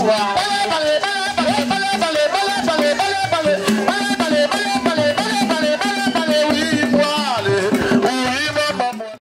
Wow.